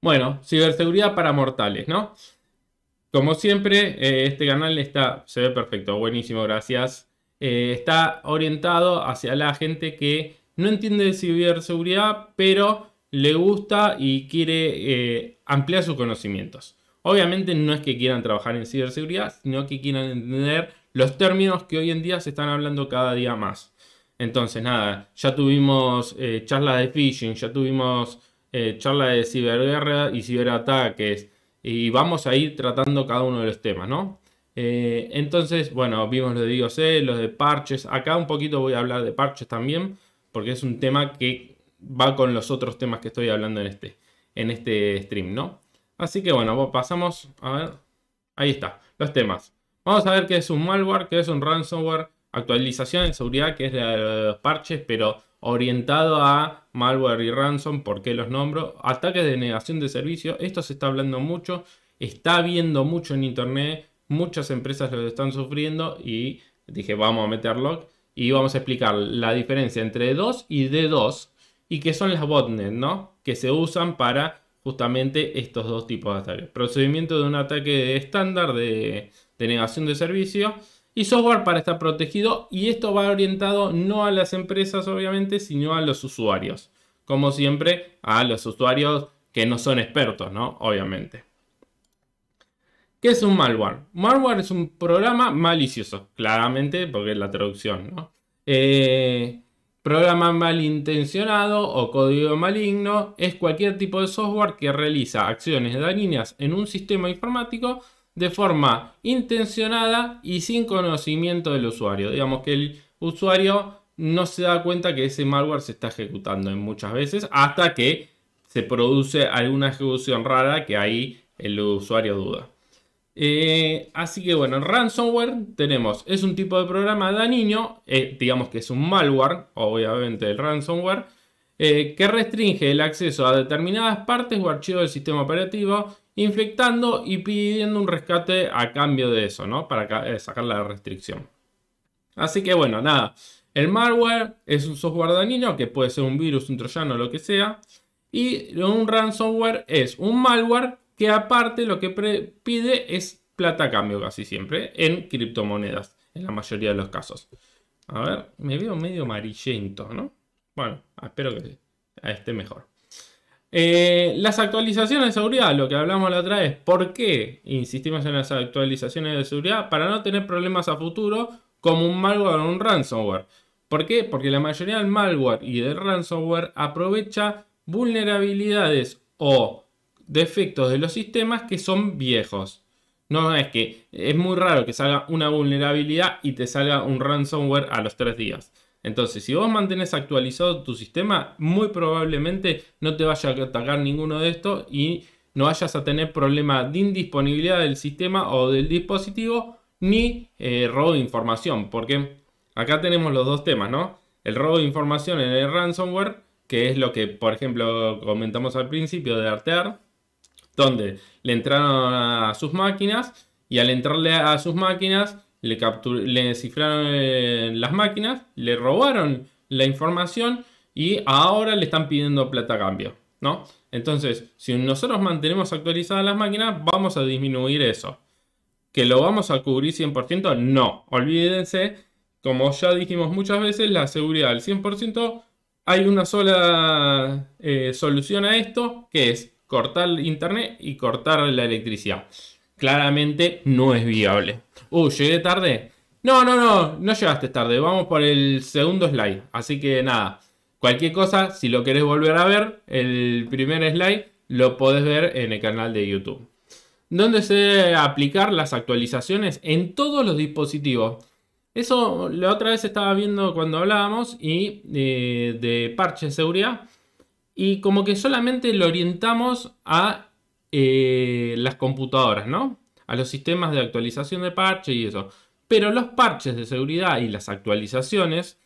Bueno, ciberseguridad para mortales, ¿no? Como siempre, este canal está, se ve perfecto, buenísimo, gracias. Está orientado hacia la gente que no entiende de ciberseguridad, pero le gusta y quiere ampliar sus conocimientos. Obviamente no es que quieran trabajar en ciberseguridad, sino que quieran entender los términos que hoy en día se están hablando cada día más. Entonces, nada, ya tuvimos charlas de phishing, ya tuvimos charlas de ciberguerra y ciberataques. Y vamos a ir tratando cada uno de los temas, ¿no? Entonces, bueno, vimos los de DOC, los de parches. Acá un poquito voy a hablar de parches también, porque es un tema que va con los otros temas que estoy hablando en este stream, ¿no? Así que bueno, pasamos a ver. Ahí está, los temas. Vamos a ver qué es un malware, qué es un ransomware, actualización en seguridad, que es la de los parches, pero orientado a malware y ransom, ¿por qué los nombro? Ataques de negación de servicio, esto se está hablando mucho, está viendo mucho en internet, muchas empresas lo están sufriendo y dije vamos a meterlo y vamos a explicar la diferencia entre DOS y DDoS y que son las botnet, ¿no? Que se usan para justamente estos dos tipos de ataques. Procedimiento de un ataque estándar de negación de servicio. Y software para estar protegido, y esto va orientado no a las empresas obviamente, sino a los usuarios. Como siempre, a los usuarios que no son expertos, ¿no? Obviamente. ¿Qué es un malware? Malware es un programa malicioso, claramente, porque es la traducción, ¿no? Programa malintencionado o código maligno es cualquier tipo de software que realiza acciones dañinas en un sistema informático de forma intencionada y sin conocimiento del usuario. Digamos que el usuario no se da cuenta que ese malware se está ejecutando en muchas veces hasta que se produce alguna ejecución rara que ahí el usuario duda. Así que bueno, ransomware tenemos, es un tipo de programa dañino, digamos que es un malware, obviamente el ransomware, que restringe el acceso a determinadas partes o archivos del sistema operativo, infectando y pidiendo un rescate a cambio de eso, ¿no? Para sacar la restricción. Así que bueno, nada. El malware es un software dañino que puede ser un virus, un troyano, lo que sea. Y un ransomware es un malware que aparte lo que pide es plata a cambio casi siempre. En criptomonedas, en la mayoría de los casos. A ver, me veo medio amarillento, ¿no? Bueno, espero que esté mejor. Las actualizaciones de seguridad, lo que hablamos la otra vez, ¿por qué insistimos en las actualizaciones de seguridad? Para no tener problemas a futuro como un malware o un ransomware. ¿Por qué? Porque la mayoría del malware y del ransomware aprovecha vulnerabilidades o defectos de los sistemas que son viejos. No es que es muy raro que salga una vulnerabilidad y te salga un ransomware a los 3 días. Entonces, si vos mantenés actualizado tu sistema, muy probablemente no te vaya a atacar ninguno de estos y no vayas a tener problema de indisponibilidad del sistema o del dispositivo ni robo de información. Porque acá tenemos los dos temas, ¿no? El robo de información en el ransomware, que es lo que, por ejemplo, comentamos al principio de Artear, donde le entraron a sus máquinas y al entrarle a sus máquinas le cifraron las máquinas, le robaron la información y ahora le están pidiendo plata a cambio, ¿no? Entonces, si nosotros mantenemos actualizadas las máquinas, vamos a disminuir eso. ¿Que lo vamos a cubrir 100%? No. Olvídense, como ya dijimos muchas veces, la seguridad al 100%, hay una sola solución a esto, que es cortar internet y cortar la electricidad. Claramente no es viable. ¿Llegué tarde? No llegaste tarde. Vamos por el segundo slide. Así que nada, cualquier cosa, si lo querés volver a ver, el primer slide lo podés ver en el canal de YouTube. ¿Dónde se debe aplicar las actualizaciones? En todos los dispositivos. Eso la otra vez estaba viendo cuando hablábamos y de parche de seguridad. Y como que solamente lo orientamos a las computadoras, ¿no? A los sistemas de actualización de parche y eso. Pero los parches de seguridad y las actualizaciones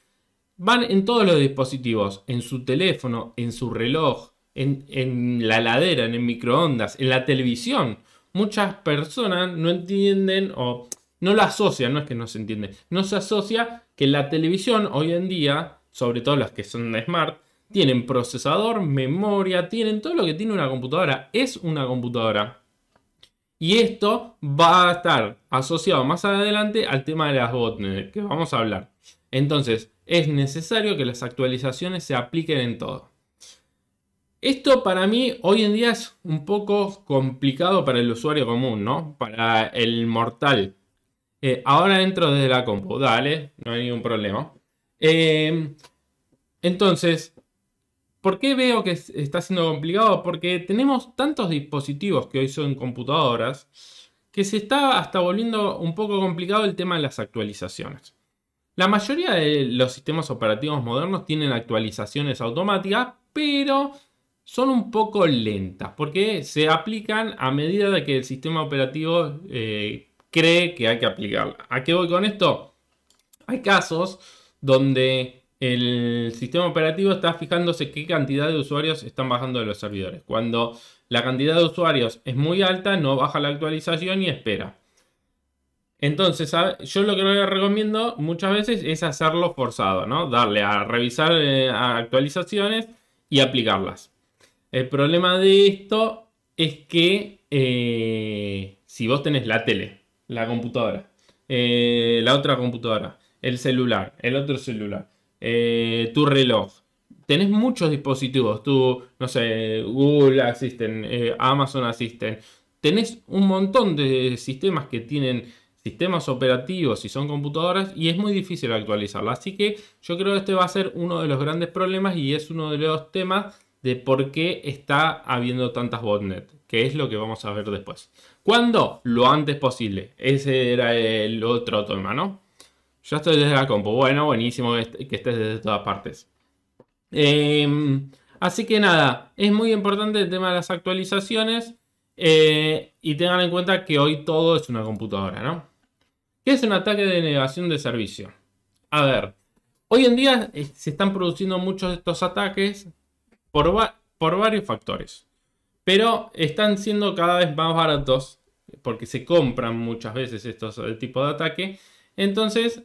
van en todos los dispositivos. En su teléfono, en su reloj, en la heladera, en el microondas, en la televisión. Muchas personas no entienden o no lo asocian, no es que no se entiende. No se asocia que la televisión hoy en día, sobre todo las que son smart, Tienen procesador, memoria, tienen todo lo que tiene una computadora. Es una computadora. Y esto va a estar asociado más adelante al tema de las botnets, que vamos a hablar. Entonces, es necesario que las actualizaciones se apliquen en todo. Esto para mí hoy en día es un poco complicado para el usuario común, ¿no? Para el mortal. Ahora entro desde la compu, dale, no hay ningún problema. Entonces, ¿por qué veo que está siendo complicado? Porque tenemos tantos dispositivos que hoy son computadoras que se está hasta volviendo un poco complicado el tema de las actualizaciones. La mayoría de los sistemas operativos modernos tienen actualizaciones automáticas, pero son un poco lentas porque se aplican a medida de que el sistema operativo cree que hay que aplicarla. ¿A qué voy con esto? Hay casos donde el sistema operativo está fijándose qué cantidad de usuarios están bajando de los servidores. Cuando la cantidad de usuarios es muy alta, no baja la actualización y espera. Entonces, yo lo que les recomiendo muchas veces es hacerlo forzado, ¿no? Darle a revisar actualizaciones y aplicarlas. El problema de esto es que si vos tenés la tele, la computadora, la otra computadora, el celular, el otro celular, tu reloj, tenés muchos dispositivos, tu, no sé, Google Assistant, Amazon Assistant, tenés un montón de sistemas que tienen sistemas operativos y son computadoras y es muy difícil actualizarla. Así que yo creo que este va a ser uno de los grandes problemas y es uno de los temas de por qué está habiendo tantas botnets, que es lo que vamos a ver después. ¿Cuándo? Lo antes posible. Ese era el otro tema, ¿no? Yo estoy desde la compu. Bueno, buenísimo que estés desde todas partes. Así que nada, es muy importante el tema de las actualizaciones. Y tengan en cuenta que hoy todo es una computadora, ¿no? ¿Qué es un ataque de negación de servicio? A ver, hoy en día se están produciendo muchos de estos ataques por varios factores. Pero están siendo cada vez más baratos porque se compran muchas veces estos tipos de ataque. Entonces,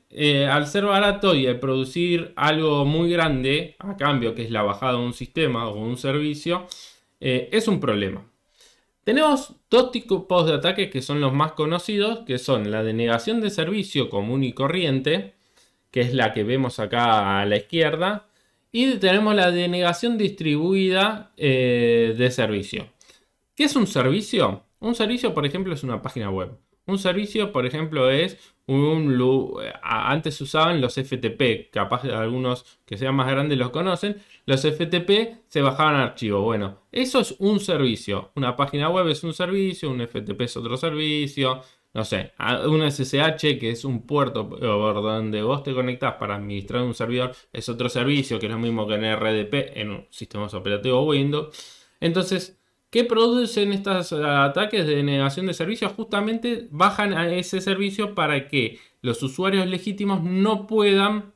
al ser barato y al producir algo muy grande a cambio, que es la bajada de un sistema o un servicio, es un problema. Tenemos dos tipos de ataques que son los más conocidos, que son la denegación de servicio común y corriente, que es la que vemos acá a la izquierda, y tenemos la denegación distribuida de servicio. ¿Qué es un servicio? Un servicio, por ejemplo, es una página web. Un servicio, por ejemplo, es antes usaban los FTP, capaz algunos que sean más grandes los conocen. Los FTP se bajaban archivos. Bueno, eso es un servicio. Una página web es un servicio, un FTP es otro servicio. No sé, un SSH que es un puerto por donde vos te conectás para administrar un servidor es otro servicio, que es lo mismo que en RDP, en sistemas operativos Windows. Entonces, ¿qué producen estos ataques de denegación de servicio? Justamente bajan a ese servicio para que los usuarios legítimos no puedan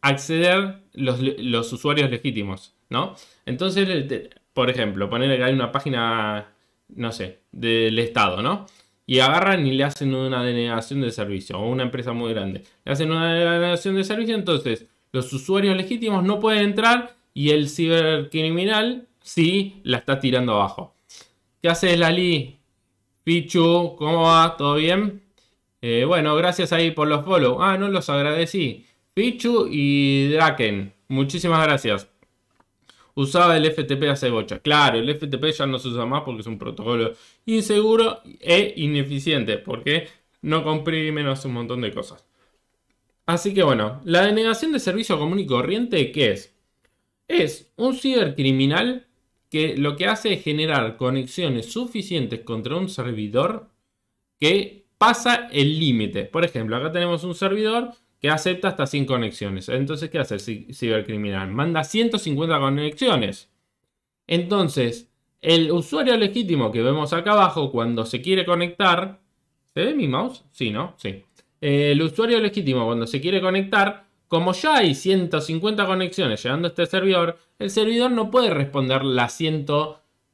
acceder los usuarios legítimos, ¿no? Entonces, por ejemplo, poner que hay una página, no sé, del Estado, ¿no? Y agarran y le hacen una denegación de servicio, o una empresa muy grande. Le hacen una denegación de servicio, entonces los usuarios legítimos no pueden entrar y el cibercriminal sí la está tirando abajo. ¿Qué haces, Lali? Pichu, ¿cómo va? ¿Todo bien? Bueno, gracias ahí por los follow. Ah, no los agradecí. Pichu y Draken, muchísimas gracias. Usaba el FTP hace bocha. Claro, el FTP ya no se usa más porque es un protocolo inseguro e ineficiente, porque no comprime, no hace un montón de cosas. Así que bueno, la denegación de servicio común y corriente, ¿qué es? Es un cibercriminal que lo que hace es generar conexiones suficientes contra un servidor que pasa el límite. Por ejemplo, acá tenemos un servidor que acepta hasta 100 conexiones. Entonces, ¿qué hace el cibercriminal? Manda 150 conexiones. Entonces, el usuario legítimo que vemos acá abajo, cuando se quiere conectar... ¿Se ve mi mouse? Sí, ¿no? Sí. El usuario legítimo cuando se quiere conectar, como ya hay 150 conexiones llegando a este servidor, el servidor no puede responder la 100,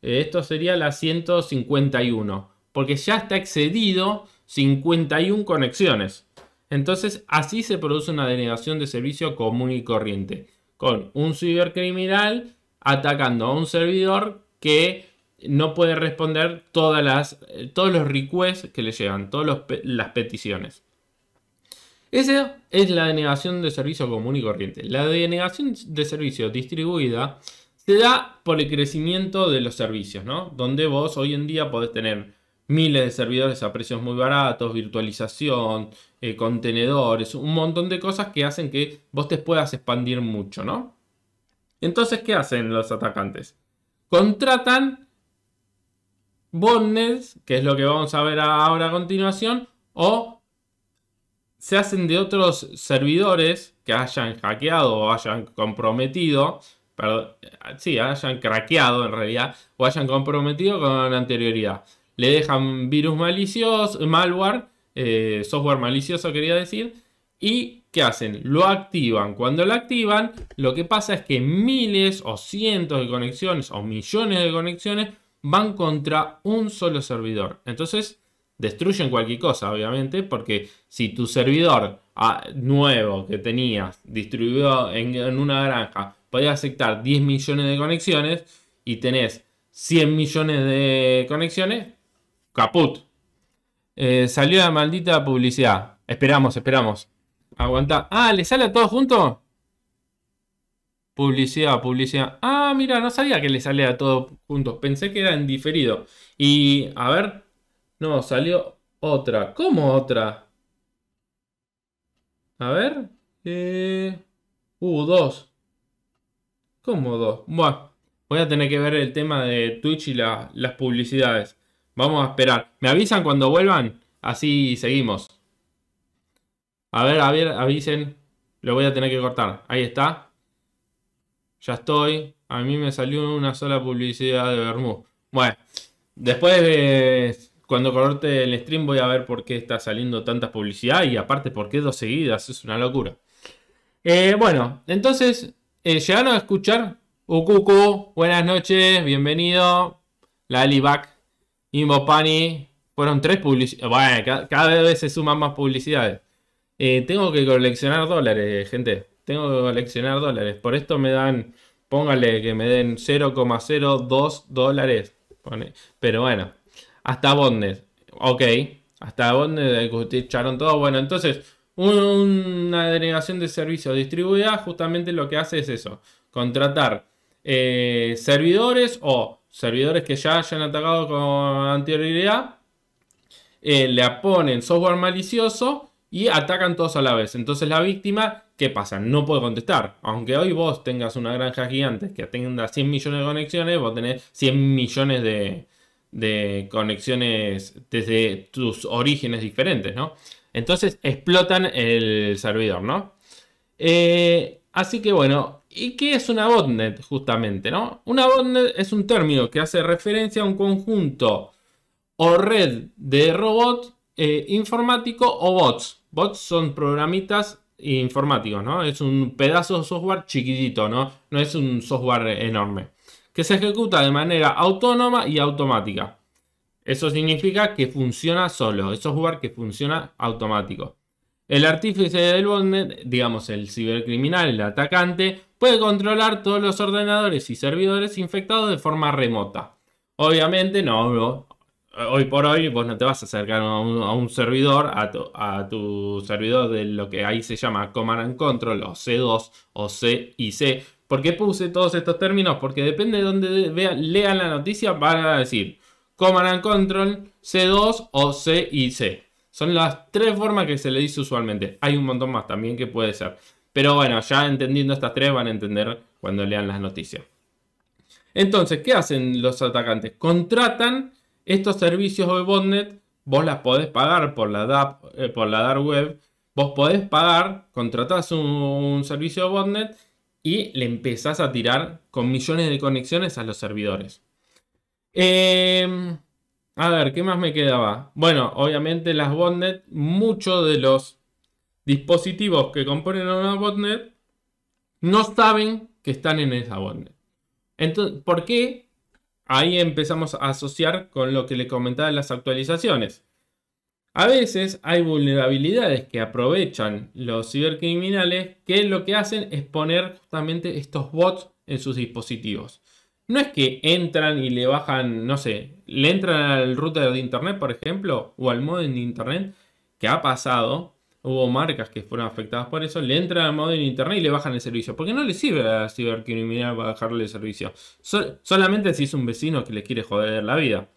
esto sería la 151, porque ya está excedido 51 conexiones. Entonces así se produce una denegación de servicio común y corriente. con un cibercriminal atacando a un servidor que no puede responder todos los requests que le llegan, todas las peticiones. Esa es la denegación de servicio común y corriente. La denegación de servicio distribuida se da por el crecimiento de los servicios, ¿no? Donde vos hoy en día podés tener miles de servidores a precios muy baratos, virtualización, contenedores, un montón de cosas que hacen que vos te puedas expandir mucho, ¿no? Entonces, ¿qué hacen los atacantes? Contratan botnets, que es lo que vamos a ver ahora a continuación, o se hacen de otros servidores que hayan hackeado o hayan comprometido, perdón, sí, hayan craqueado en realidad, o hayan comprometido con anterioridad. Le dejan virus malicioso, malware, software malicioso quería decir, y ¿qué hacen? Lo activan. Cuando lo activan, lo que pasa es que miles o cientos de conexiones o millones de conexiones van contra un solo servidor. Entonces destruyen cualquier cosa, obviamente, porque si tu servidor nuevo que tenías distribuido en una granja podía aceptar 10 millones de conexiones y tenés 100 millones de conexiones, caput. Salió la maldita publicidad. Esperamos. Aguanta. Ah, ¿le sale a todos juntos? Publicidad. Ah, mira, no sabía que le sale a todos juntos. Pensé que era en diferido. Y, a ver. No, salió otra. ¿Cómo otra? A ver. Dos. ¿Cómo dos? Bueno, voy a tener que ver el tema de Twitch y las publicidades. Vamos a esperar. ¿Me avisan cuando vuelvan? Así seguimos. A ver, avisen. Lo voy a tener que cortar. Ahí está. Ya estoy. A mí me salió una sola publicidad de Bermú. Bueno, después cuando corte el stream voy a ver por qué está saliendo tanta publicidad. Y aparte, por qué dos seguidas. Es una locura. Bueno, entonces, llegaron a escuchar. Ukuku, buenas noches. Bienvenido. Lalibac, Imbopani. Fueron 3 publicidades. Bueno, cada vez se suman más publicidades. Tengo que coleccionar dólares, gente. Tengo que coleccionar dólares. Por esto me dan, póngale que me den 0,02 dólares. Pero bueno, hasta botnet. Ok, hasta botnet escucharon todo. Bueno, entonces, una denegación de servicio distribuida justamente lo que hace es eso. Contratar servidores o servidores que ya hayan atacado con anterioridad. Le ponen software malicioso y atacan todos a la vez. Entonces la víctima, ¿qué pasa? No puede contestar. Aunque hoy vos tengas una granja gigante que tenga 100 millones de conexiones, vos tenés 100 millones de conexiones desde tus orígenes diferentes, ¿no? Entonces explotan el servidor, ¿no? Así que bueno, ¿y qué es una botnet justamente, no? Una botnet es un término que hace referencia a un conjunto o red de robots informático o bots. Bots son programitas informáticos, ¿no? Es un pedazo de software chiquitito, ¿no? No es un software enorme. Que se ejecuta de manera autónoma y automática. Eso significa que funciona solo. Es software que funciona automático. El artífice del botnet, digamos el cibercriminal, el atacante, puede controlar todos los ordenadores y servidores infectados de forma remota. Obviamente no. Hoy por hoy vos no te vas a acercar a un servidor, a tu servidor de lo que ahí se llama Command and Control o C2 o CIC. ¿Por qué puse todos estos términos? Porque depende de donde lean la noticia van a decir Command and Control, C2 o CIC. Son las 3 formas que se le dice usualmente. Hay un montón más también que puede ser. Pero bueno, ya entendiendo estas 3 van a entender cuando lean las noticias. Entonces, ¿qué hacen los atacantes? Contratan estos servicios de botnet. Vos las podés pagar por la dark web. Vos podés pagar, contratás un servicio de botnet y le empezás a tirar con millones de conexiones a los servidores. A ver, ¿qué más me quedaba? Bueno, obviamente las botnet, muchos de los dispositivos que componen una botnet no saben que están en esa botnet. Entonces, ¿por qué? Ahí empezamos a asociar con lo que le comentaba en las actualizaciones. A veces hay vulnerabilidades que aprovechan los cibercriminales, que lo que hacen es poner justamente estos bots en sus dispositivos. No es que entran y le bajan, no sé, le entran al router de internet, por ejemplo, o al modem de internet, que ha pasado, hubo marcas que fueron afectadas por eso, le entran al modem de internet y le bajan el servicio, porque no le sirve al cibercriminal para bajarle el servicio, solamente si es un vecino que le quiere joder la vida.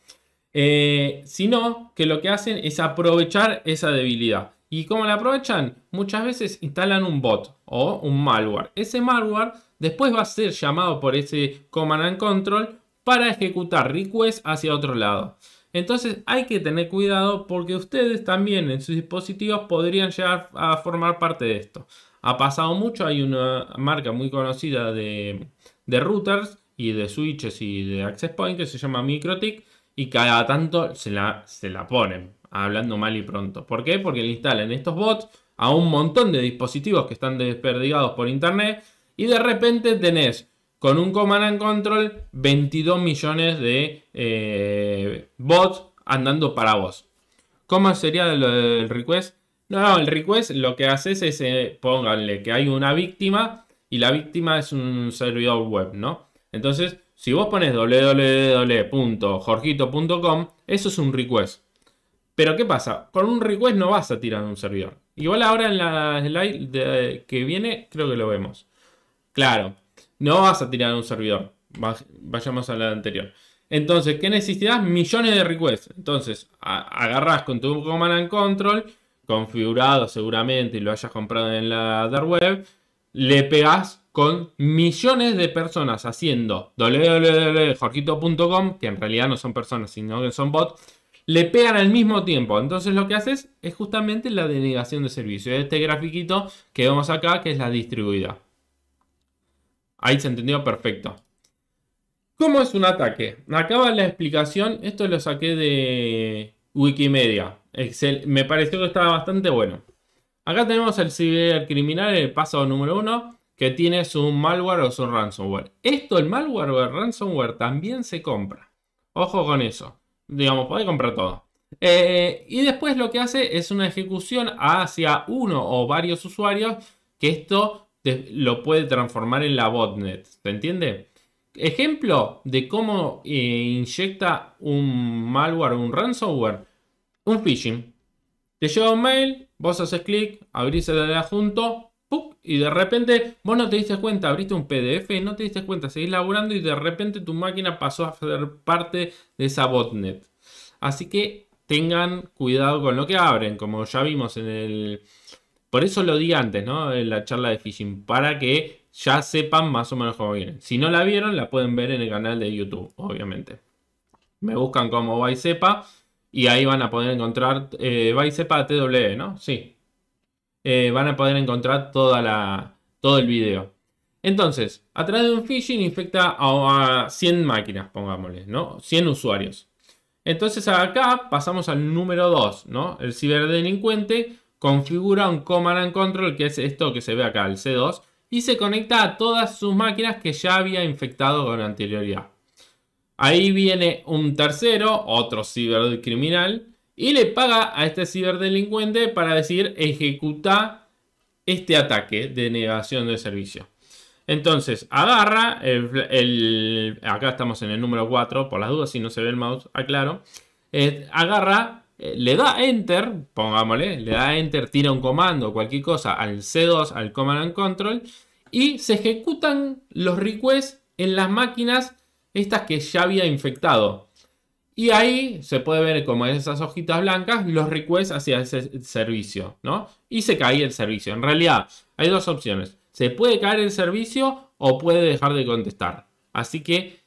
Sino que lo que hacen es aprovechar esa debilidad. ¿Y cómo la aprovechan? Muchas veces instalan un bot o un malware. Ese malware después va a ser llamado por ese command and control para ejecutar requests hacia otro lado. Entonces hay que tener cuidado, porque ustedes también en sus dispositivos podrían llegar a formar parte de esto. Ha pasado mucho, hay una marca muy conocida de routers y de switches y de access point que se llama Mikrotik. Y cada tanto se la ponen, hablando mal y pronto. ¿Por qué? Porque le instalan estos bots a un montón de dispositivos que están desperdigados por internet. Y de repente tenés, con un command and control, 22 millones de bots andando para vos. ¿Cómo sería lo del request? No, el request lo que haces es, pónganle que hay una víctima y la víctima es un servidor web, ¿no? Entonces, si vos pones www.jorgito.com, eso es un request. Pero ¿qué pasa? Con un request no vas a tirar un servidor. Igual ahora en la slide que viene creo que lo vemos. Claro, no vas a tirar un servidor. Vayamos a la anterior. Entonces, ¿qué necesitas? Millones de requests. Entonces, agarrás con tu command and control, configurado seguramente y lo hayas comprado en la dark web, le pegás con millones de personas haciendo www.jorgito.com, que en realidad no son personas sino que son bots, le pegan al mismo tiempo. Entonces lo que haces es justamente la denegación de servicio. Este grafiquito que vemos acá, que es la distribuida. Ahí se entendió perfecto. ¿Cómo es un ataque? Acaba la explicación. Esto lo saqué de Wikimedia. Excel. Me pareció que estaba bastante bueno. Acá tenemos el cibercriminal, el paso número 1. Que tiene su malware o su ransomware. Esto, el malware o el ransomware, también se compra. Ojo con eso. Digamos, podés comprar todo. Y después lo que hace es una ejecución hacia uno o varios usuarios. Que esto lo puede transformar en la botnet. ¿Se entiende? Ejemplo de cómo inyecta un malware o un ransomware. Un phishing. Te llega un mail. Vos haces clic. Abrís el adjunto. Y de repente vos no te diste cuenta, abriste un PDF, no te diste cuenta, seguís laburando y de repente tu máquina pasó a ser parte de esa botnet. Así que tengan cuidado con lo que abren, como ya vimos en el... Por eso lo di antes, ¿no? En la charla de phishing, para que ya sepan más o menos cómo vienen. Si no la vieron, la pueden ver en el canal de YouTube, obviamente. Me buscan como BySepa y ahí van a poder encontrar BySepa TW, ¿no? Sí. Van a poder encontrar todo el video. Entonces, a través de un phishing infecta a 100 máquinas, pongámosle, ¿no? 100 usuarios. Entonces acá pasamos al número 2, ¿no? El ciberdelincuente configura un command and control, que es esto que se ve acá, el C2, y se conecta a todas sus máquinas que ya había infectado con anterioridad. Ahí viene un tercero, otro cibercriminal, y le paga a este ciberdelincuente para decir ejecuta este ataque de negación de servicio. Entonces agarra, acá estamos en el número 4, por las dudas si no se ve el mouse, aclaro. Agarra, le da enter, pongámosle, le da enter, tira un comando, cualquier cosa, al C2, al command and control. Y se ejecutan los requests en las máquinas estas que ya había infectado. Y ahí se puede ver como esas hojitas blancas los requests hacia ese servicio, ¿no? Y se cae el servicio. En realidad hay dos opciones. Se puede caer el servicio o puede dejar de contestar. Así que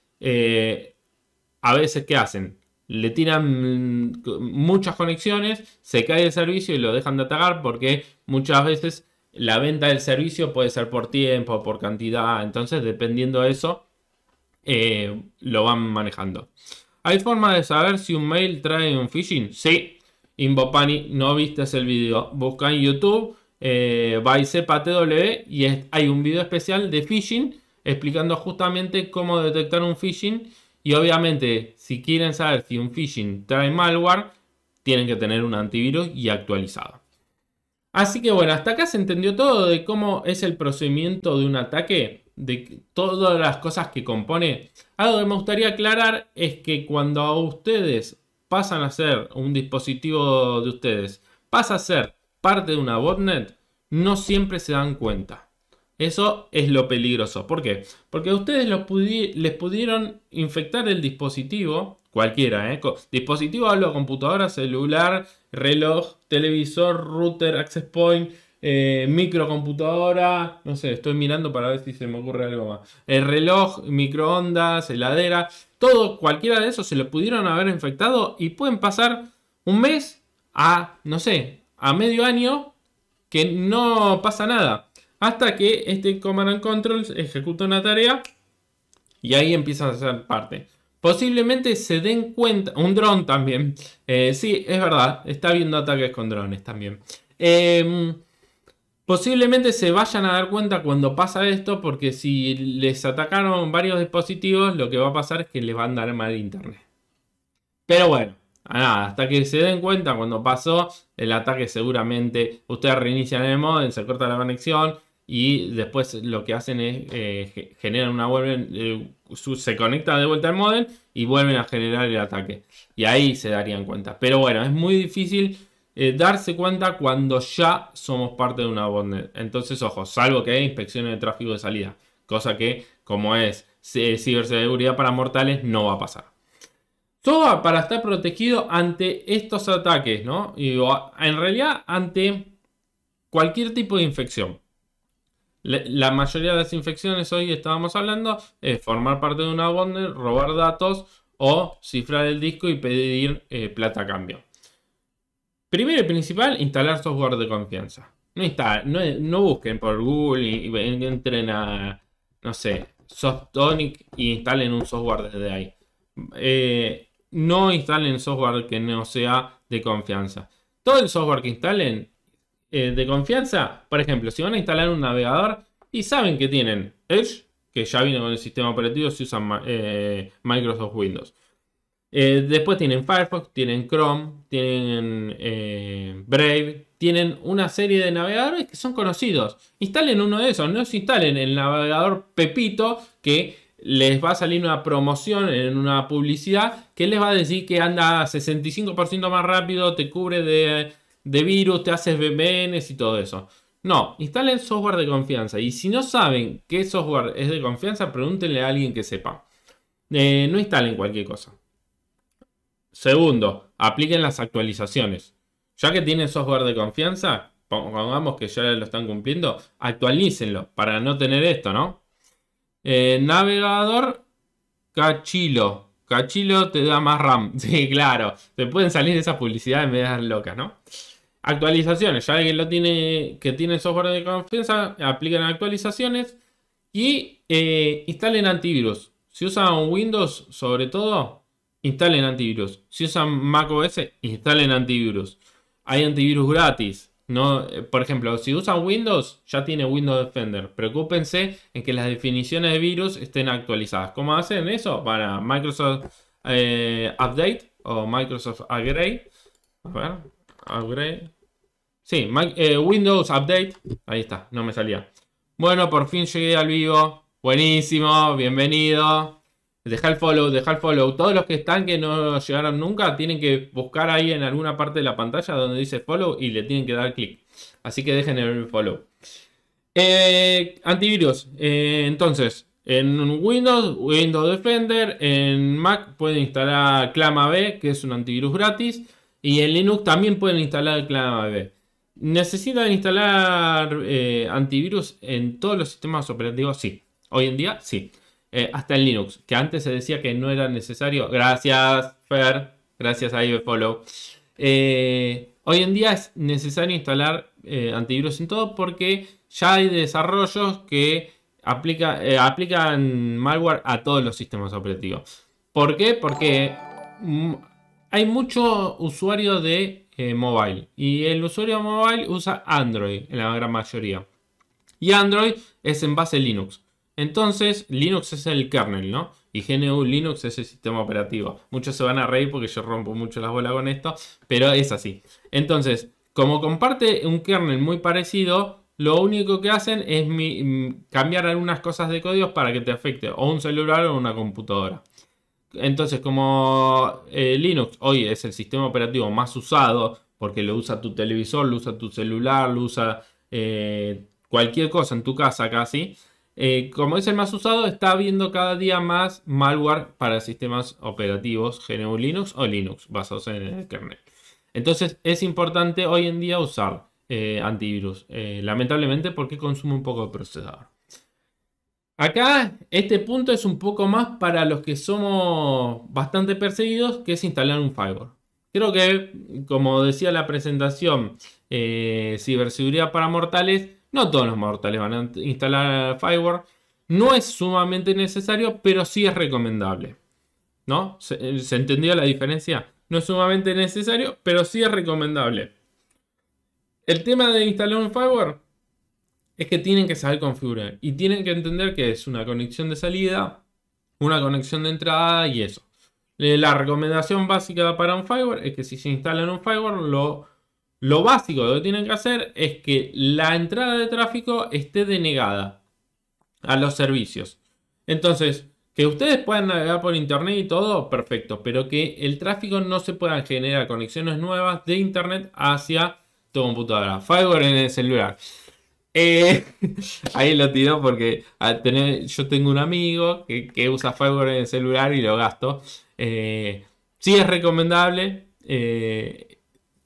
a veces ¿qué hacen? Le tiran muchas conexiones, se cae el servicio y lo dejan de atacar, porque muchas veces la venta del servicio puede ser por tiempo, por cantidad. Entonces dependiendo de eso lo van manejando. ¿Hay forma de saber si un mail trae un phishing? Sí. Invopani, no viste el video. Busca en YouTube, BySepa TW, y hay un video especial de phishing explicando justamente cómo detectar un phishing. Y obviamente, si quieren saber si un phishing trae malware, tienen que tener un antivirus y actualizado. Así que bueno, hasta acá se entendió todo de cómo es el procedimiento de un ataque, de todas las cosas que compone. Algo que me gustaría aclarar es que cuando ustedes pasan a ser un dispositivo de ustedes, pasa a ser parte de una botnet, no siempre se dan cuenta. Eso es lo peligroso. ¿Por qué? Porque a ustedes les pudieron infectar el dispositivo, cualquiera, dispositivo, hablo computadora, celular, reloj, televisor, router, access point, microcomputadora, no sé, estoy mirando para ver si se me ocurre algo más. El reloj, microondas, heladera, todo, cualquiera de esos se lo pudieron haber infectado y pueden pasar un mes a, no sé, a medio año que no pasa nada. Hasta que este Command and Control ejecuta una tarea y ahí empiezan a ser parte. Posiblemente se den cuenta. Un dron también. Sí, es verdad. Está habiendo ataques con drones también. Posiblemente se vayan a dar cuenta cuando pasa esto. Porque si les atacaron varios dispositivos, lo que va a pasar es que les van a dar mal internet. Pero bueno. Nada, hasta que se den cuenta cuando pasó el ataque seguramente. Ustedes reinician el modem, se corta la conexión. Y después lo que hacen es generan una se conecta de vuelta al modem y vuelven a generar el ataque. Y ahí se darían cuenta. Pero bueno, es muy difícil darse cuenta cuando ya somos parte de una botnet. Entonces, ojo, salvo que hay inspecciones de tráfico de salida. Cosa que, como es ciberseguridad para mortales, no va a pasar. Todo para estar protegido ante estos ataques, ¿no? Y en realidad, ante cualquier tipo de infección. La mayoría de las infecciones hoy estábamos hablando es formar parte de una botnet, robar datos o cifrar el disco y pedir plata a cambio. Primero y principal, instalar software de confianza. No busquen por Google y entren a, no sé, Softonic y instalen un software desde ahí. No instalen software que no sea de confianza. Todo el software que instalen de confianza, por ejemplo, si van a instalar un navegador y saben que tienen Edge, que ya viene con el sistema operativo, si usan Microsoft Windows. Después tienen Firefox, tienen Chrome, tienen Brave, tienen una serie de navegadores que son conocidos. Instalen uno de esos, no se instalen el navegador Pepito que les va a salir una promoción en una publicidad que les va a decir que anda 65% más rápido, te cubre de virus, te haces VPNs y todo eso. No, instalen software de confianza. Y si no saben qué software es de confianza, pregúntenle a alguien que sepa. No instalen cualquier cosa. Segundo, apliquen las actualizaciones. Ya que tienen software de confianza, pongamos que ya lo están cumpliendo, actualícenlo para no tener esto, ¿no? Navegador Cachilo. Cachilo te da más RAM. Sí, claro. Te pueden salir esas publicidades medias locas, ¿no? Actualizaciones, ya que tiene software de confianza, aplican actualizaciones y instalen antivirus. Si usan Windows, sobre todo, instalen antivirus. Si usan macOS, instalen antivirus. Hay antivirus gratis, ¿no? Por ejemplo, si usan Windows, ya tiene Windows Defender. Preocúpense en que las definiciones de virus estén actualizadas. ¿Cómo hacen eso? Para Microsoft Update o Microsoft Upgrade. A ver. Upgrade. Sí, Windows Update. Ahí está, no me salía. Bueno, por fin llegué al vivo. Buenísimo, bienvenido. Deja el follow, deja el follow. Todos los que están que no llegaron nunca tienen que buscar ahí en alguna parte de la pantalla donde dice follow y le tienen que dar clic. Así que dejen el follow. Antivirus. Entonces, en Windows, Windows Defender, en Mac pueden instalar ClamAV, que es un antivirus gratis. Y en Linux también pueden instalar ClamAV. ¿Necesitan instalar antivirus en todos los sistemas operativos? Sí. Hoy en día, sí. Hasta en Linux. Que antes se decía que no era necesario. Gracias, Fer. Gracias a IBFollow. Hoy en día es necesario instalar antivirus en todo porque ya hay desarrollos que aplican malware a todos los sistemas operativos. ¿Por qué? Porque hay mucho usuario de mobile y el usuario mobile usa Android en la gran mayoría. Y Android es en base a Linux. Entonces, Linux es el kernel, ¿no? Y GNU Linux es el sistema operativo. Muchos se van a reír porque yo rompo mucho las bolas con esto, pero es así. Entonces, como comparte un kernel muy parecido, lo único que hacen es cambiar algunas cosas de códigos para que te afecte o un celular o una computadora. Entonces, como Linux hoy es el sistema operativo más usado, porque lo usa tu televisor, lo usa tu celular, lo usa cualquier cosa en tu casa casi. Como es el más usado, está habiendo cada día más malware para sistemas operativos GNU Linux o Linux basados en el kernel. Entonces es importante hoy en día usar antivirus, lamentablemente porque consume un poco de procesador. Acá este punto es un poco más para los que somos bastante perseguidos, que es instalar un firewall. Creo que, como decía la presentación, ciberseguridad para mortales, no todos los mortales van a instalar firewall. No es sumamente necesario, pero sí es recomendable, ¿no? ¿Se entendió la diferencia? No es sumamente necesario, pero sí es recomendable. El tema de instalar un firewall es que tienen que saber configurar. Y tienen que entender que es una conexión de salida, una conexión de entrada y eso. La recomendación básica para un firewall es que si se instalan un firewall, lo básico que tienen que hacer es que la entrada de tráfico esté denegada a los servicios. Entonces, que ustedes puedan navegar por internet y todo, perfecto. Pero que el tráfico no se puedan generar conexiones nuevas de internet hacia tu computadora. Firewall en el celular. Ahí lo tiro porque yo tengo un amigo que usa firewall en el celular y lo gasto. Sí es recomendable,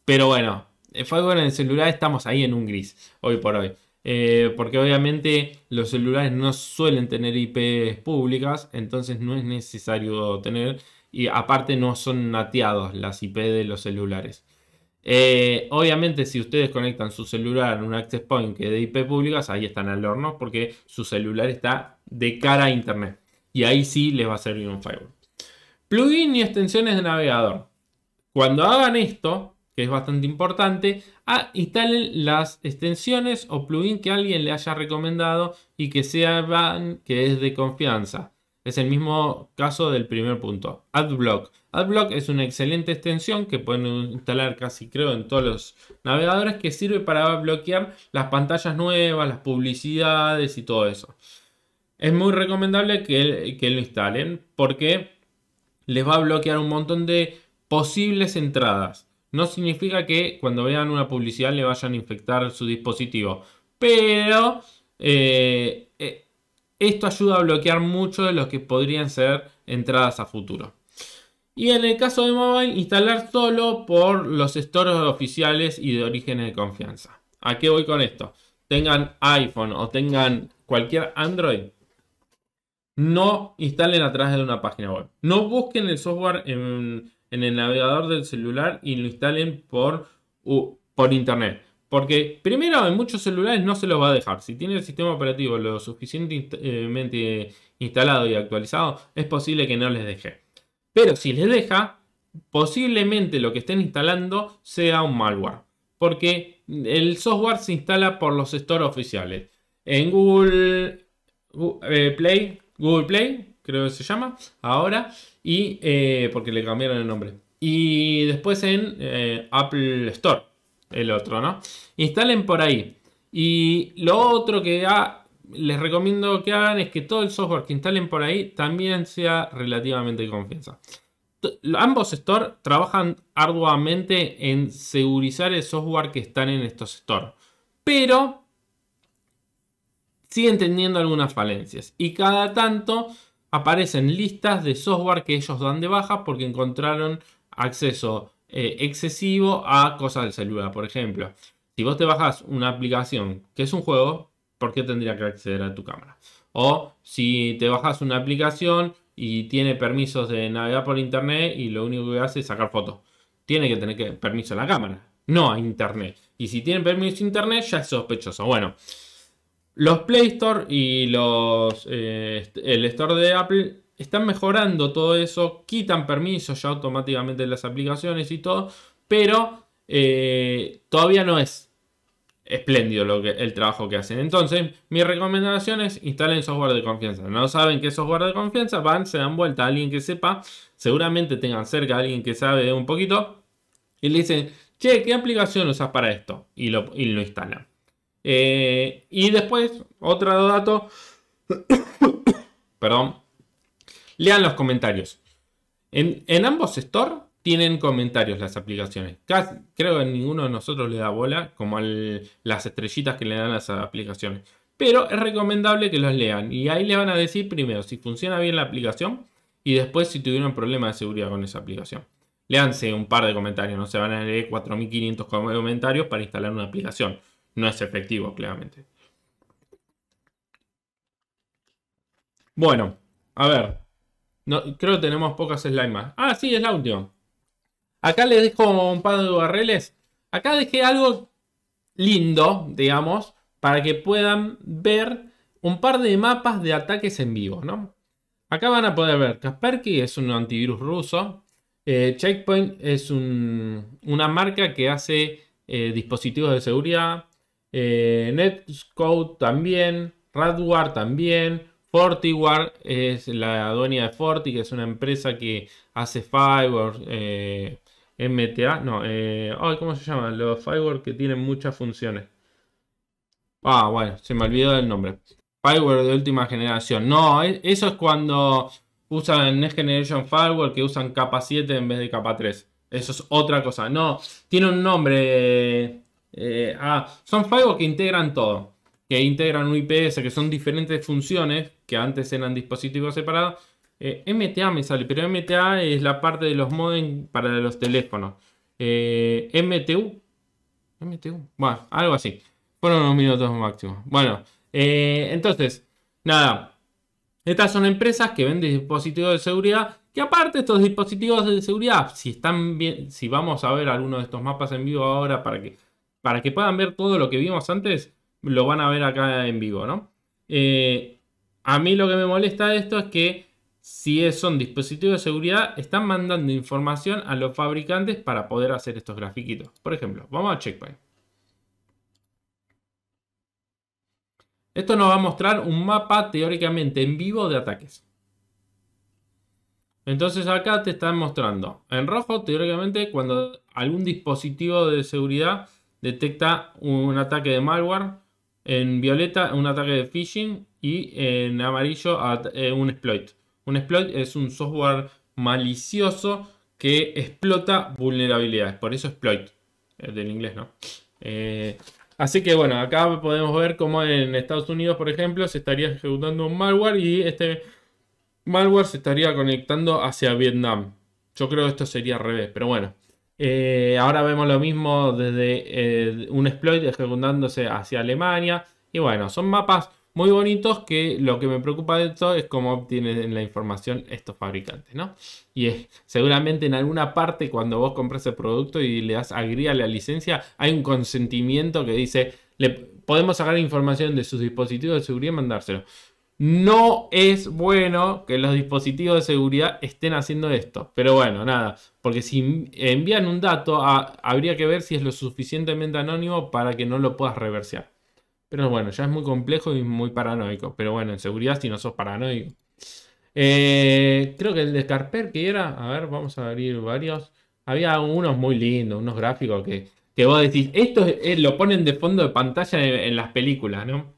pero bueno. El firewall en el celular estamos ahí en un gris hoy por hoy. Porque obviamente los celulares no suelen tener IPs públicas, entonces no es necesario tener. Y aparte no son nateados las IP de los celulares. Obviamente si ustedes conectan su celular a un access point que de IP públicas, ahí están al horno porque su celular está de cara a internet. Y ahí sí les va a servir un firewall. Plugin y extensiones de navegador. Cuando hagan esto, que es bastante importante, instalen las extensiones o plugin que alguien le haya recomendado y que sepan que es de confianza. Es el mismo caso del primer punto. AdBlock. AdBlock es una excelente extensión que pueden instalar casi creo en todos los navegadores, que sirve para bloquear las pantallas nuevas, las publicidades y todo eso. Es muy recomendable que lo instalen porque les va a bloquear un montón de posibles entradas. No significa que cuando vean una publicidad le vayan a infectar su dispositivo. Pero esto ayuda a bloquear mucho de los que podrían ser entradas a futuro. Y en el caso de mobile, instalar solo por los stores oficiales y de orígenes de confianza. ¿A qué voy con esto? Tengan iPhone o tengan cualquier Android, no instalen a través de una página web. No busquen el software en el navegador del celular y lo instalen por internet. Porque primero en muchos celulares no se los va a dejar. Si tiene el sistema operativo lo suficientemente instalado y actualizado, es posible que no les deje. Pero si les deja, posiblemente lo que estén instalando sea un malware. Porque el software se instala por los stores oficiales. En Google Play, creo que se llama ahora. Y porque le cambiaron el nombre. Y después en Apple Store, el otro, ¿no? Instalen por ahí. Y lo otro que les recomiendo que hagan es que todo el software que instalen por ahí también sea relativamente de confianza. Ambos Store trabajan arduamente en segurizar el software que están en estos Store. Pero siguen teniendo algunas falencias. Y cada tanto aparecen listas de software que ellos dan de baja porque encontraron acceso excesivo a cosas del celular. Por ejemplo, si vos te bajás una aplicación que es un juego, ¿por qué tendría que acceder a tu cámara? O si te bajás una aplicación y tiene permisos de navegar por internet y lo único que hace es sacar fotos, tiene que tener permiso a la cámara, no a internet. Y si tiene permiso a internet ya es sospechoso. Bueno, los Play Store y el Store de Apple están mejorando todo eso. Quitan permisos ya automáticamente de las aplicaciones y todo. Pero todavía no es espléndido el trabajo que hacen. Entonces, mi recomendación es instalen software de confianza. No saben qué software de confianza, van, se dan vuelta a alguien que sepa, seguramente tengan cerca a alguien que sabe un poquito, y le dicen, che, ¿qué aplicación usas para esto? Y lo instalan. Y después, otro dato, perdón, lean los comentarios. En ambos stores tienen comentarios las aplicaciones. Casi, creo que ninguno de nosotros le da bola, como las estrellitas que le dan las aplicaciones. Pero es recomendable que los lean. Y ahí les van a decir primero si funciona bien la aplicación y después si tuvieron problemas de seguridad con esa aplicación. Léanse un par de comentarios, no se van a leer 4500 comentarios para instalar una aplicación. No es efectivo, claramente. Bueno, a ver. No, creo que tenemos pocas slides más. Ah, sí, es la última. Acá les dejo un par de URLs. Acá dejé algo lindo, digamos, para que puedan ver un par de mapas de ataques en vivo, ¿no? Acá van a poder ver Kaspersky, es un antivirus ruso. Checkpoint es una marca que hace dispositivos de seguridad. Netscout también. Radware también. FortiWare es la dueña de Forti, que es una empresa que hace fireware, MTA, no, ¿cómo se llaman? Los fireware que tienen muchas funciones. Ah, bueno, se me olvidó el nombre. Fireware de última generación. No, eso es cuando usan Next Generation Fireware, que usan capa 7 en vez de capa 3. Eso es otra cosa. No, tiene un nombre. Son fireware que integran todo. Que integran un IPS, que son diferentes funciones que antes eran dispositivos separados. MTA me sale, pero MTA es la parte de los modems para los teléfonos. MTU, bueno, algo así. Fueron unos minutos máximo. Bueno, entonces, nada. Estas son empresas que venden dispositivos de seguridad. Que aparte estos dispositivos de seguridad, si están bien, si vamos a ver alguno de estos mapas en vivo ahora para que puedan ver todo lo que vimos antes. Lo van a ver acá en vivo, ¿no? A mí lo que me molesta de esto es que si son dispositivos de seguridad, están mandando información a los fabricantes para poder hacer estos grafiquitos. Por ejemplo, vamos a Checkpoint. Esto nos va a mostrar un mapa teóricamente en vivo de ataques. Entonces acá te están mostrando en rojo teóricamente cuando algún dispositivo de seguridad detecta un ataque de malware. En violeta, un ataque de phishing. Y en amarillo, un exploit. Un exploit es un software malicioso que explota vulnerabilidades. Por eso exploit. Del inglés, ¿no? Así que bueno, acá podemos ver cómo en Estados Unidos, por ejemplo, se estaría ejecutando un malware. Y este malware se estaría conectando hacia Vietnam. Yo creo que esto sería al revés, pero bueno. Ahora vemos lo mismo desde un exploit ejecutándose hacia Alemania. Y bueno, son mapas muy bonitos que lo que me preocupa de esto es cómo obtienen la información estos fabricantes, ¿no? Y seguramente en alguna parte cuando vos compras el producto y le das agree a la licencia, hay un consentimiento que dice, le podemos sacar información de sus dispositivos de seguridad y mandárselo. No es bueno que los dispositivos de seguridad estén haciendo esto. Pero bueno, nada. Porque si envían un dato, habría que ver si es lo suficientemente anónimo para que no lo puedas reversear. Pero bueno, ya es muy complejo y muy paranoico. Pero bueno, en seguridad si no sos paranoico. Creo que el de Kaspersky que era... A ver, vamos a abrir varios. Había unos muy lindos, unos gráficos que vos decís... Esto lo ponen de fondo de pantalla en las películas, ¿no?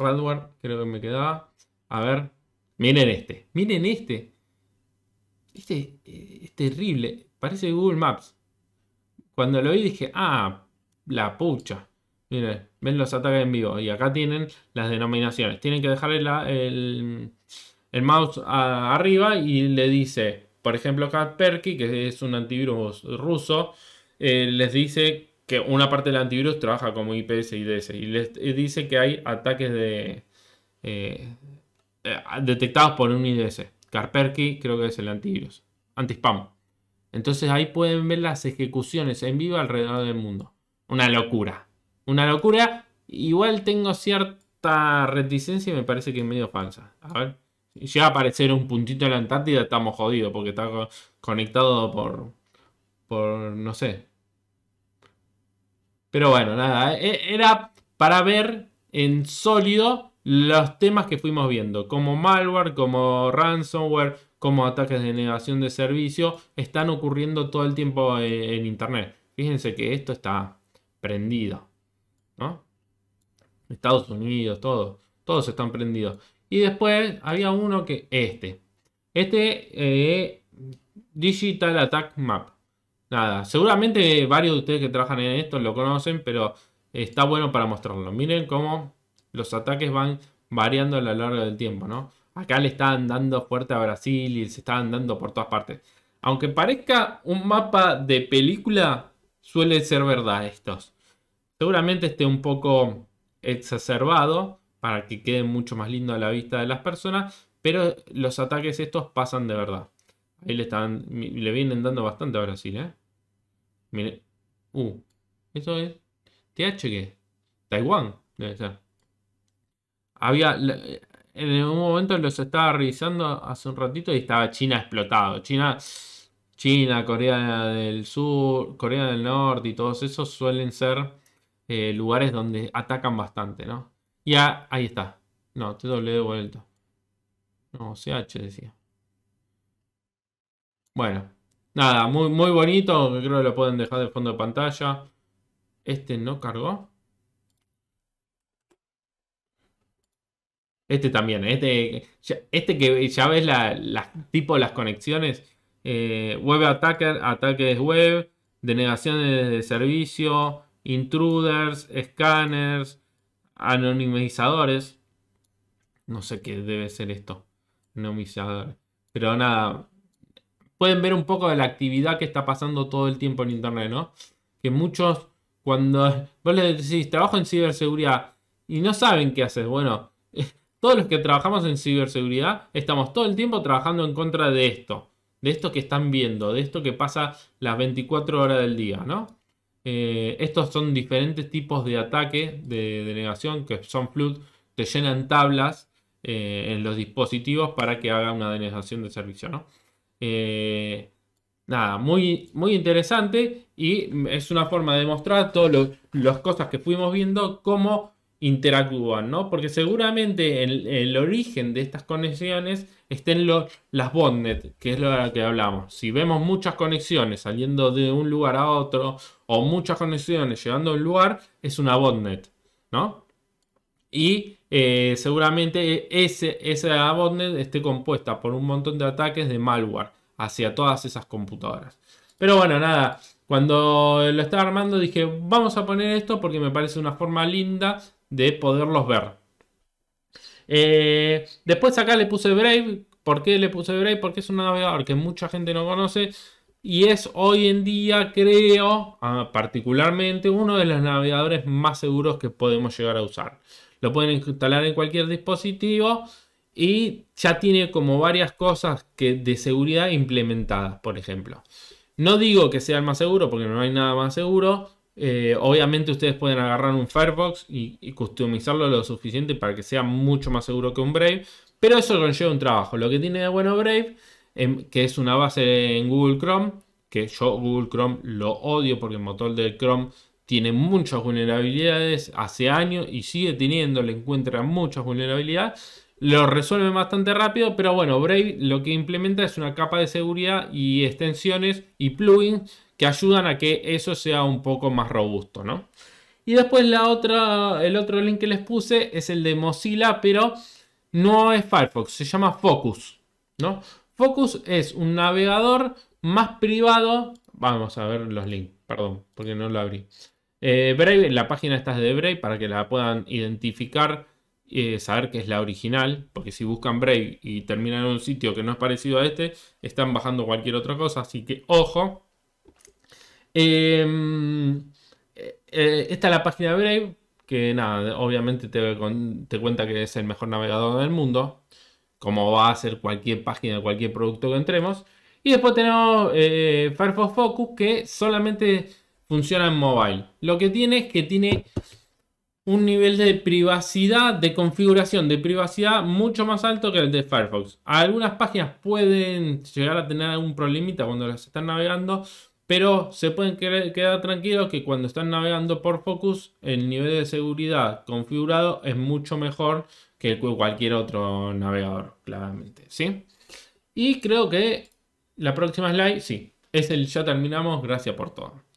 Radware, creo que me quedaba. A ver, miren este. Miren este. Este es terrible. Parece Google Maps. Cuando lo vi dije, ah, la pucha. Miren, ven los ataques en vivo. Y acá tienen las denominaciones. Tienen que dejarle el mouse arriba y le dice, por ejemplo, Kaspersky, que es un antivirus ruso, les dice... que una parte del antivirus trabaja como IPS y DDoS. Y les dice que hay ataques detectados por un IDS. Kaspersky creo que es el antivirus. Anti-spam. Entonces ahí pueden ver las ejecuciones en vivo alrededor del mundo. Una locura. Una locura. Igual tengo cierta reticencia y me parece que es medio falsa. A ver. Si llega a aparecer un puntito en la Antártida estamos jodidos. Porque está conectado por no sé... Pero bueno, nada, era para ver en sólido los temas que fuimos viendo, como malware, como ransomware, como ataques de negación de servicio, están ocurriendo todo el tiempo en internet. Fíjense que esto está prendido, ¿no? Estados Unidos, todos están prendidos. Y después había uno que Digital Attack Map. Nada, seguramente varios de ustedes que trabajan en esto lo conocen, pero está bueno para mostrarlo. Miren cómo los ataques van variando a lo largo del tiempo, ¿no? Acá le están dando fuerte a Brasil y se están dando por todas partes. Aunque parezca un mapa de película, suele ser verdad estos. Seguramente esté un poco exacerbado para que quede mucho más lindo a la vista de las personas, pero los ataques estos pasan de verdad. Ahí le vienen dando bastante a Brasil, ¿eh? Miren. ¿Eso es? ¿TH qué? Taiwán, debe ser. Había... En un momento los estaba revisando hace un ratito y estaba China explotado. China, Corea del Sur, Corea del Norte y todos esos suelen ser lugares donde atacan bastante, ¿no? Y ahí está. No, TW de vuelta. No, CH decía. Bueno, nada, muy, muy bonito. Creo que lo pueden dejar de fondo de pantalla. Este no cargó. Este también, este que ya ves las conexiones. Web attacker, ataques web, denegaciones de servicio, intruders, scanners, anonimizadores. No sé qué debe ser esto, anonimizadores. Pero nada, pueden ver un poco de la actividad que está pasando todo el tiempo en internet, ¿no? Que muchos, cuando vos les decís, trabajo en ciberseguridad y no saben qué haces, bueno... Todos los que trabajamos en ciberseguridad estamos todo el tiempo trabajando en contra de esto que están viendo, de esto que pasa las 24 horas del día, ¿no? Estos son diferentes tipos de ataque, de denegación, que son flood, te llenan tablas en los dispositivos para que haga una denegación de servicio, ¿no? Nada, muy, muy interesante, y es una forma de mostrar todas las cosas que fuimos viendo, cómo interactúan, ¿no? Porque seguramente el origen de estas conexiones estén en las botnet, que es lo de la que hablamos. Si vemos muchas conexiones saliendo de un lugar a otro, o muchas conexiones llegando a un lugar, es una botnet, ¿no? Y seguramente esa botnet esté compuesta por un montón de ataques de malware hacia todas esas computadoras. Pero bueno, nada, cuando lo estaba armando dije, vamos a poner esto porque me parece una forma linda de poderlos ver. Después acá le puse Brave. ¿Por qué le puse Brave? Porque es un navegador que mucha gente no conoce. Y es hoy en día, creo, particularmente uno de los navegadores más seguros que podemos llegar a usar. Lo pueden instalar en cualquier dispositivo. Y ya tiene como varias cosas de seguridad implementadas, por ejemplo. No digo que sea el más seguro porque no hay nada más seguro. Obviamente ustedes pueden agarrar un Firefox y customizarlo lo suficiente para que sea mucho más seguro que un Brave, pero eso conlleva un trabajo. Lo que tiene de bueno Brave, que es una base en Google Chrome, que yo Google Chrome lo odio porque el motor de Chrome tiene muchas vulnerabilidades hace años y sigue teniendo, le encuentra muchas vulnerabilidades, lo resuelve bastante rápido, pero bueno, Brave lo que implementa es una capa de seguridad y extensiones y plugins que ayudan a que eso sea un poco más robusto, ¿no? Y después el otro link que les puse es el de Mozilla, pero no es Firefox, se llama Focus, ¿no? Focus es un navegador más privado. Vamos a ver los links, perdón, porque no lo abrí. Brave, la página esta es de Brave para que la puedan identificar, saber que es la original, porque si buscan Brave y terminan en un sitio que no es parecido a este, están bajando cualquier otra cosa, así que ojo. Esta es la página de Brave, que nada, obviamente te cuenta que es el mejor navegador del mundo, como va a ser cualquier página de cualquier producto que entremos. Y después tenemos Firefox Focus, que solamente funciona en mobile. Lo que tiene es que tiene un nivel de privacidad, de configuración de privacidad mucho más alto que el de Firefox. Algunas páginas pueden llegar a tener algún problemita cuando las están navegando, Pero se pueden quedar tranquilos que cuando están navegando por Focus, el nivel de seguridad configurado es mucho mejor que cualquier otro navegador, claramente, ¿sí? Y creo que la próxima slide, sí, ya terminamos. Gracias por todo.